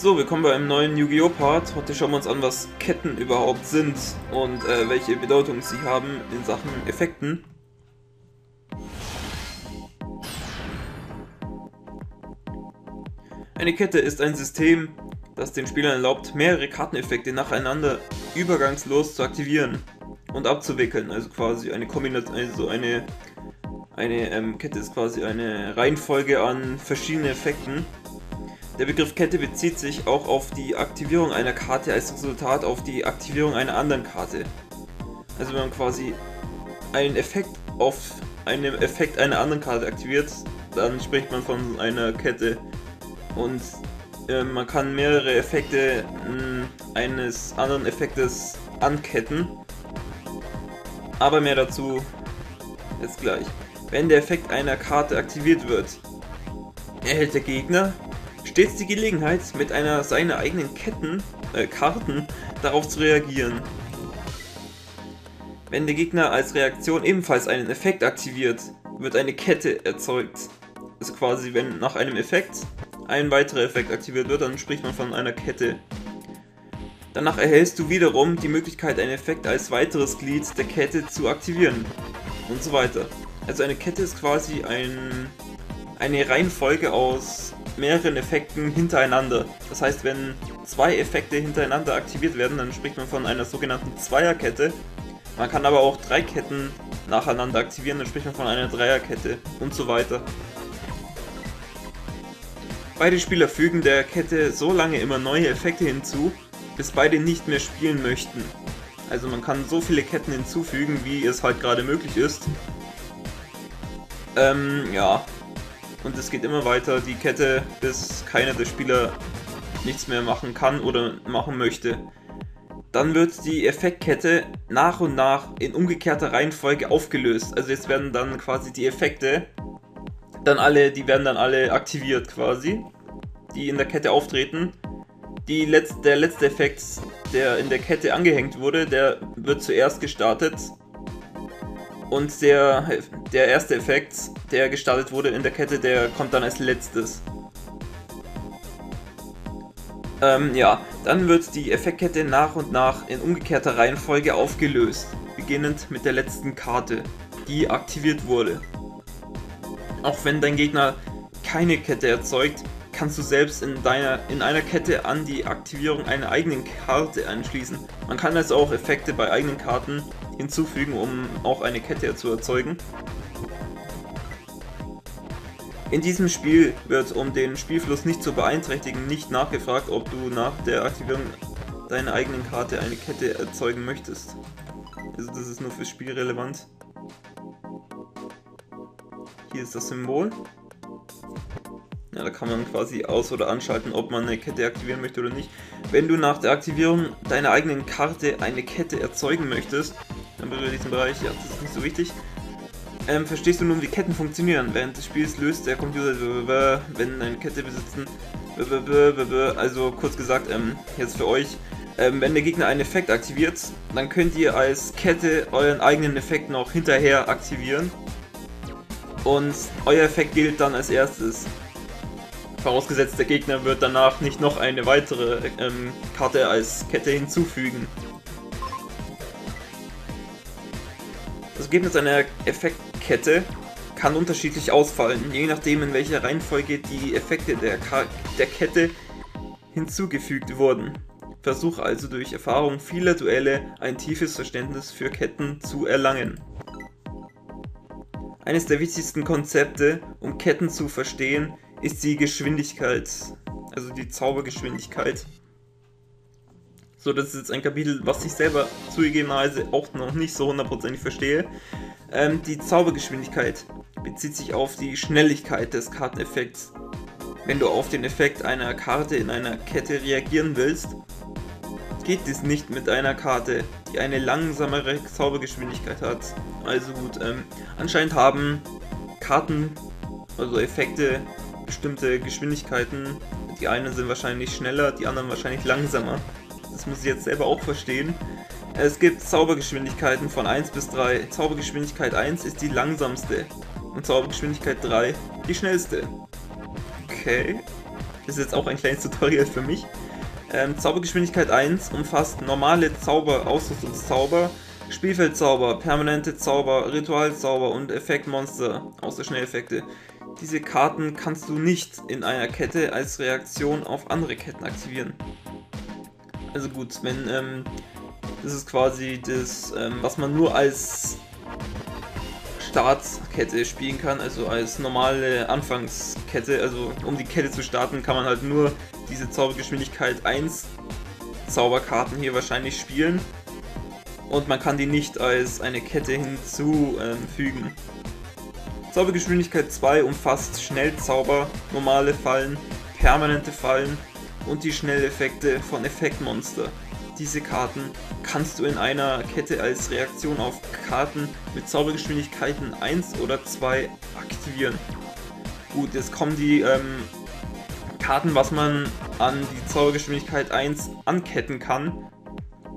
So, wir kommen bei einem neuen Yu-Gi-Oh! Part. Heute schauen wir uns an, was Ketten überhaupt sind und welche Bedeutung sie haben in Sachen Effekten. Eine Kette ist ein System, das den Spielern erlaubt, mehrere Karteneffekte nacheinander übergangslos zu aktivieren und abzuwickeln. Also quasi eine Kombination, also eine Kette ist quasi eine Reihenfolge an verschiedenen Effekten. Der Begriff Kette bezieht sich auch auf die Aktivierung einer Karte als Resultat auf die Aktivierung einer anderen Karte. Also wenn man quasi einen Effekt auf einem Effekt einer anderen Karte aktiviert, dann spricht man von einer Kette. Und man kann mehrere Effekte eines anderen Effektes anketten. Aber mehr dazu jetzt gleich. Wenn der Effekt einer Karte aktiviert wird, erhält der Gegner stets die Gelegenheit, mit einer seiner eigenen Karten darauf zu reagieren. Wenn der Gegner als Reaktion ebenfalls einen Effekt aktiviert, wird eine Kette erzeugt. Also quasi, wenn nach einem Effekt ein weiterer Effekt aktiviert wird, dann spricht man von einer Kette. Danach erhältst du wiederum die Möglichkeit, einen Effekt als weiteres Glied der Kette zu aktivieren und so weiter. Also eine Kette ist quasi eine Reihenfolge aus mehreren Effekten hintereinander. Das heißt, wenn zwei Effekte hintereinander aktiviert werden, dann spricht man von einer sogenannten Zweierkette. Man kann aber auch drei Ketten nacheinander aktivieren, dann spricht man von einer Dreierkette und so weiter. Beide Spieler fügen der Kette so lange immer neue Effekte hinzu, bis beide nicht mehr spielen möchten. Also man kann so viele Ketten hinzufügen, wie es halt gerade möglich ist. Ja. Und es geht immer weiter, die Kette, bis keiner der Spieler nichts mehr machen kann oder machen möchte. Dann wird die Effektkette nach und nach in umgekehrter Reihenfolge aufgelöst. Also jetzt werden dann quasi die Effekte, die werden dann alle aktiviert quasi, die in der Kette auftreten. Der letzte Effekt, der in der Kette angehängt wurde, der wird zuerst gestartet. Und der erste Effekt, der gestartet wurde in der Kette, der kommt dann als letztes. Ja, dann wird die Effektkette nach und nach in umgekehrter Reihenfolge aufgelöst, beginnend mit der letzten Karte, die aktiviert wurde. Auch wenn dein Gegner keine Kette erzeugt, kannst du selbst in einer Kette an die Aktivierung einer eigenen Karte anschließen. Man kann also auch Effekte bei eigenen Karten hinzufügen, um auch eine Kette zu erzeugen. In diesem Spiel wird, um den Spielfluss nicht zu beeinträchtigen, nicht nachgefragt, ob du nach der Aktivierung deiner eigenen Karte eine Kette erzeugen möchtest. Also das ist nur fürs Spiel relevant. Hier ist das Symbol. Ja, da kann man quasi aus- oder anschalten, ob man eine Kette aktivieren möchte oder nicht. Wenn du nach der Aktivierung deiner eigenen Karte eine Kette erzeugen möchtest, dann berühre diesen Bereich, ja, das ist nicht so wichtig. Verstehst du nun, wie Ketten funktionieren? Während des Spiels löst der Computer, wenn eine Kette besitzen, also kurz gesagt, jetzt für euch, wenn der Gegner einen Effekt aktiviert, dann könnt ihr als Kette euren eigenen Effekt noch hinterher aktivieren. Und euer Effekt gilt dann als erstes. Vorausgesetzt, der Gegner wird danach nicht noch eine weitere Karte als Kette hinzufügen. Das Ergebnis einer Effektkette kann unterschiedlich ausfallen, je nachdem in welcher Reihenfolge die Effekte der Kette hinzugefügt wurden. Versuch also durch Erfahrung vieler Duelle ein tiefes Verständnis für Ketten zu erlangen. Eines der wichtigsten Konzepte, um Ketten zu verstehen, ist die Geschwindigkeit, also die Zaubergeschwindigkeit. So, das ist jetzt ein Kapitel, was ich selber zugegebenerweise auch noch nicht so hundertprozentig verstehe. Die Zaubergeschwindigkeit bezieht sich auf die Schnelligkeit des Karteneffekts. Wenn du auf den Effekt einer Karte in einer Kette reagieren willst, geht dies nicht mit einer Karte, die eine langsamere Zaubergeschwindigkeit hat. Also gut, anscheinend haben Karten, also Effekte, bestimmte Geschwindigkeiten, die einen sind wahrscheinlich schneller, die anderen wahrscheinlich langsamer. Das muss ich jetzt selber auch verstehen. Es gibt Zaubergeschwindigkeiten von 1 bis 3. Zaubergeschwindigkeit 1 ist die langsamste und Zaubergeschwindigkeit 3 die schnellste. Okay, Das ist jetzt auch ein kleines Tutorial für mich. Zaubergeschwindigkeit 1 umfasst normale Zauber, Ausrüstungszauber, Spielfeldzauber, permanente Zauber, Ritualzauber und Effektmonster, außer Schnelleffekte. Diese Karten kannst du nicht in einer Kette als Reaktion auf andere Ketten aktivieren. Also gut, wenn das ist quasi das, was man nur als Startkette spielen kann, also als normale Anfangskette. Also um die Kette zu starten, kann man halt nur diese Zaubergeschwindigkeit 1 Zauberkarten hier wahrscheinlich spielen. Und man kann die nicht als eine Kette hinzufügen. Zaubergeschwindigkeit 2 umfasst Schnellzauber, normale Fallen, permanente Fallen und die Schnelleffekte von Effektmonster. Diese Karten kannst du in einer Kette als Reaktion auf Karten mit Zaubergeschwindigkeiten 1 oder 2 aktivieren. Gut, jetzt kommen die Karten, was man an die Zaubergeschwindigkeit 1 anketten kann.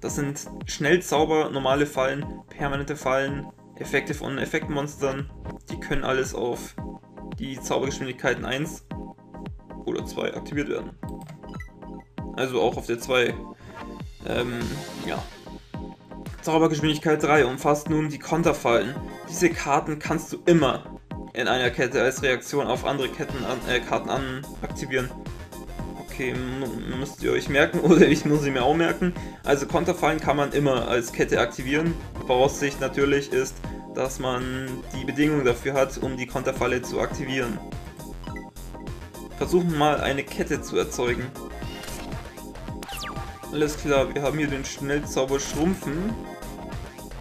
Das sind Schnellzauber, normale Fallen, permanente Fallen, Effekte von Effektmonstern. Die können alles auf die Zaubergeschwindigkeiten 1 oder 2 aktiviert werden. Also auch auf der 2. Ja. Zaubergeschwindigkeit 3 umfasst nun die Konterfallen. Diese Karten kannst du immer in einer Kette als Reaktion auf andere Karten aktivieren. Okay, müsst ihr euch merken, oder ich muss sie mir auch merken. Also Konterfallen kann man immer als Kette aktivieren. Voraussicht natürlich ist, dass man die Bedingung dafür hat, um die Konterfalle zu aktivieren. Versuchen mal eine Kette zu erzeugen. Alles klar, wir haben hier den Schnellzauber-Schrumpfen.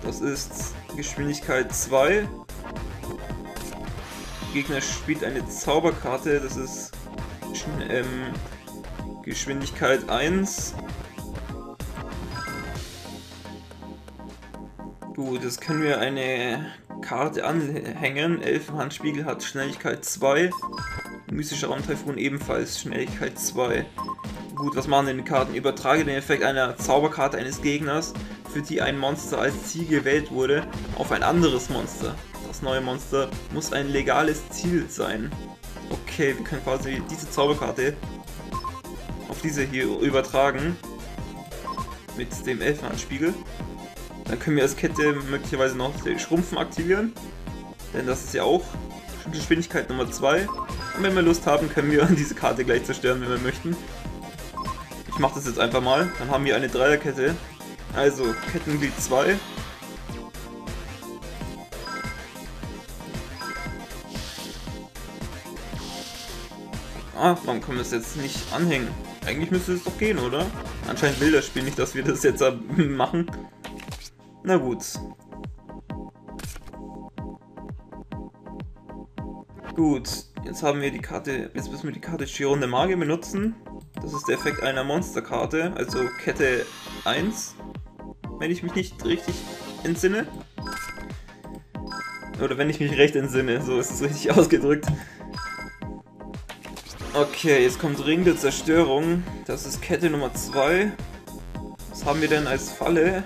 Das ist Geschwindigkeit 2. Der Gegner spielt eine Zauberkarte, das ist Geschwindigkeit 1. Gut, jetzt können wir eine Karte anhängen. Elfenhandspiegel hat Schnelligkeit 2. Mystischer Raumteilfrohn ebenfalls Schnelligkeit 2. Gut, was machen denn die Karten? Übertrage den Effekt einer Zauberkarte eines Gegners, für die ein Monster als Ziel gewählt wurde, auf ein anderes Monster. Das neue Monster muss ein legales Ziel sein. Okay, wir können quasi diese Zauberkarte auf diese hier übertragen mit dem Elfenhandspiegel. Dann können wir als Kette möglicherweise noch den Schrumpfen aktivieren, denn das ist ja auch Geschwindigkeit Nummer 2. Und wenn wir Lust haben, können wir diese Karte gleich zerstören, wenn wir möchten. Ich mache das jetzt einfach mal, dann haben wir eine Dreierkette. Also Kettenglied 2. Ah, warum können wir es jetzt nicht anhängen? Eigentlich müsste es doch gehen, oder? Anscheinend will das Spiel nicht, dass wir das jetzt machen. Na gut. Gut, jetzt haben wir die Karte. Jetzt müssen wir die Karte Chiron der Magie benutzen. Das ist der Effekt einer Monsterkarte, also Kette 1. Wenn ich mich nicht richtig entsinne. Oder wenn ich mich recht entsinne, so ist es richtig ausgedrückt. Okay, jetzt kommt Ring der Zerstörung. Das ist Kette Nummer 2. Was haben wir denn als Falle?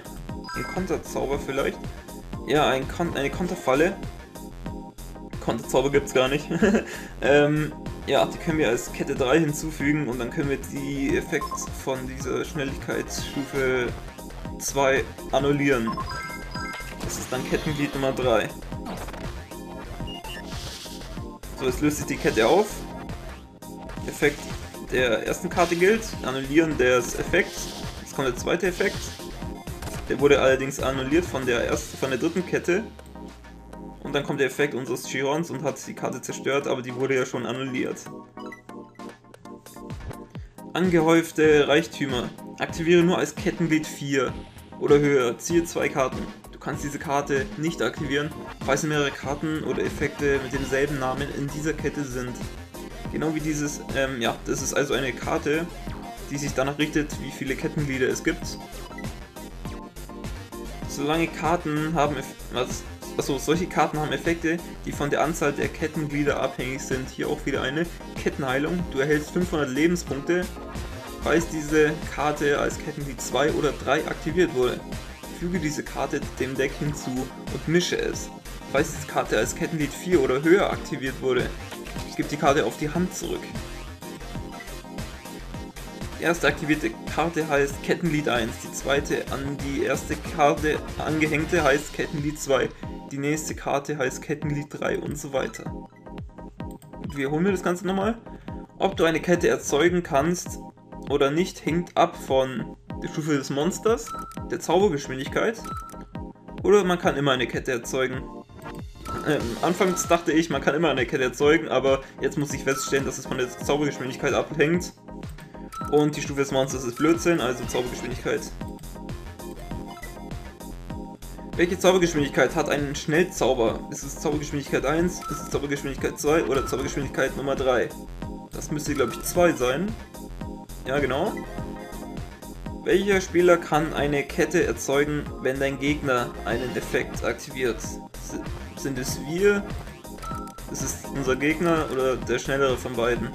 Ein Konterzauber vielleicht? Ja, eine Konterfalle. Konterzauber gibt es gar nicht. Ja, die können wir als Kette 3 hinzufügen und dann können wir die Effekte von dieser Schnelligkeitsstufe 2 annullieren. Das ist dann Kettenglied Nummer 3. So, jetzt löst sich die Kette auf. Effekt der ersten Karte gilt, Annullieren des Effekts. Jetzt kommt der zweite Effekt. Der wurde allerdings annulliert von der dritten Kette. Und dann kommt der Effekt unseres Chirons und hat die Karte zerstört, aber die wurde ja schon annulliert. Angehäufte Reichtümer. Aktiviere nur als Kettenglied 4 oder höher. Ziehe 2 Karten. Du kannst diese Karte nicht aktivieren, falls mehrere Karten oder Effekte mit demselben Namen in dieser Kette sind. Genau wie dieses, ja, das ist also eine Karte, die sich danach richtet, wie viele Kettenglieder es gibt. Solange Karten haben, solche Karten haben Effekte, die von der Anzahl der Kettenglieder abhängig sind. Hier auch wieder eine Kettenheilung. Du erhältst 500 Lebenspunkte, falls diese Karte als Kettenglied 2 oder 3 aktiviert wurde. Füge diese Karte dem Deck hinzu und mische es. Falls diese Karte als Kettenglied 4 oder höher aktiviert wurde, gibt die Karte auf die Hand zurück. Die erste aktivierte Karte heißt Kettenlied 1, die zweite an die erste Karte angehängte heißt Kettenlied 2, die nächste Karte heißt Kettenlied 3 und so weiter. Wiederholen wir das Ganze nochmal. Ob du eine Kette erzeugen kannst oder nicht, hängt ab von der Stufe des Monsters, der Zaubergeschwindigkeit, oder man kann immer eine Kette erzeugen. Anfangs dachte ich, man kann immer eine Kette erzeugen, aber jetzt muss ich feststellen, dass es von der Zaubergeschwindigkeit abhängt. Und die Stufe des Monsters ist Blödsinn, also Zaubergeschwindigkeit. Welche Zaubergeschwindigkeit hat einen Schnellzauber? Ist es Zaubergeschwindigkeit 1, ist es Zaubergeschwindigkeit 2 oder Zaubergeschwindigkeit Nummer 3? Das müsste, glaube ich, 2 sein. Ja, genau. Welcher Spieler kann eine Kette erzeugen, wenn dein Gegner einen Effekt aktiviert? Sind es wir? Ist es unser Gegner oder der schnellere von beiden?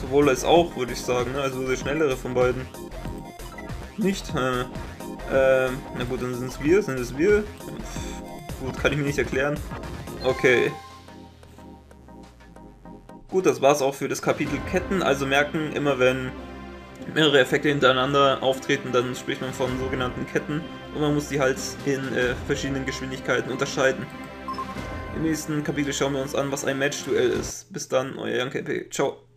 Sowohl als auch, würde ich sagen, ne? Also der schnellere von beiden. Nicht? Na gut, dann sind es wir, Pff, gut, kann ich mir nicht erklären. Okay. Gut, das war's auch für das Kapitel Ketten. Also merken, immer wenn mehrere Effekte hintereinander auftreten, dann spricht man von sogenannten Ketten und man muss die halt in verschiedenen Geschwindigkeiten unterscheiden. Im nächsten Kapitel schauen wir uns an, was ein Matchduell ist. Bis dann, euer YankaLP. Ciao.